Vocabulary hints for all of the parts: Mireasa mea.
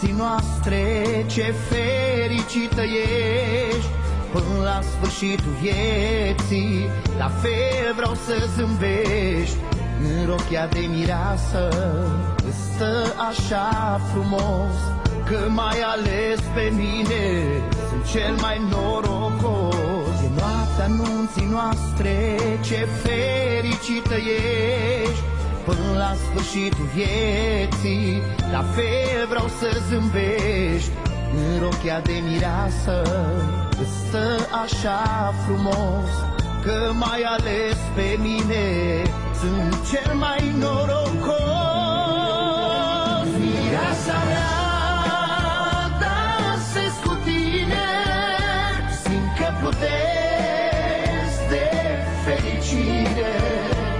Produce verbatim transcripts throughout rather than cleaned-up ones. vieții noastre, ce fericită ești, până la sfârșitul vieții, la fel vreau să zâmbești. În rochia de mireasă îți stă așa frumos, că m-ai ales pe mine, sunt cel mai norocos. E noaptea nunții noastre, ce fericită ești, până la sfârșitul vieții, la fel vreau să zâmbești. În rochia de mireasă îți stă așa frumos, că m-ai ales pe mine, sunt cel mai norocos. Mireasa mea, dansez cu tine, simt că plutesc de fericire.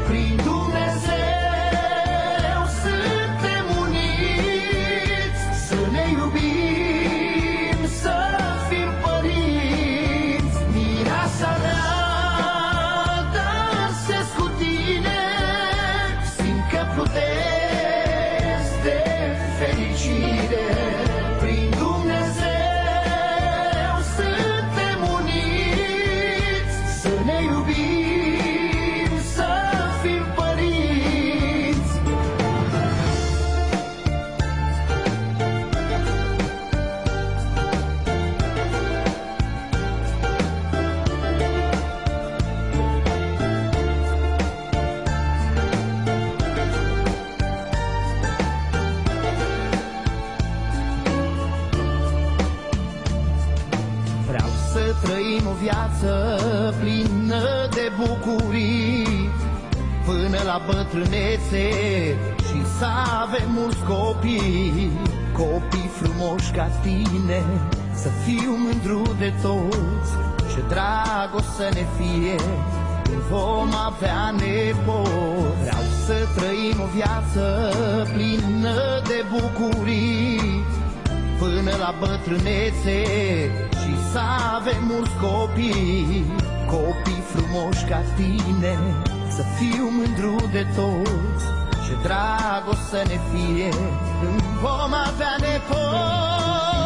Prin Dumnezeu suntem uniți, să ne iubim, să fim părinți. Mireasa mea, dansez cu tine, simt că plutesc de fericire. Prin Dumnezeu suntem uniți, să ne iubim, să fim părinți. Vreau să trăim o viață plină de bucurii, până la bătrânețe și să avem mulți copii. Copii frumoși ca tine, să fiu mândru de toți, ce drag o să ne fie când vom avea nepoți. Vreau să trăim o viață plină de bucurii, până la bătrânețe și să avem mulți copii. Copii frumoși ca tine, să fiu mândru de toți, ce drag o să ne fie când vom avea nepoți.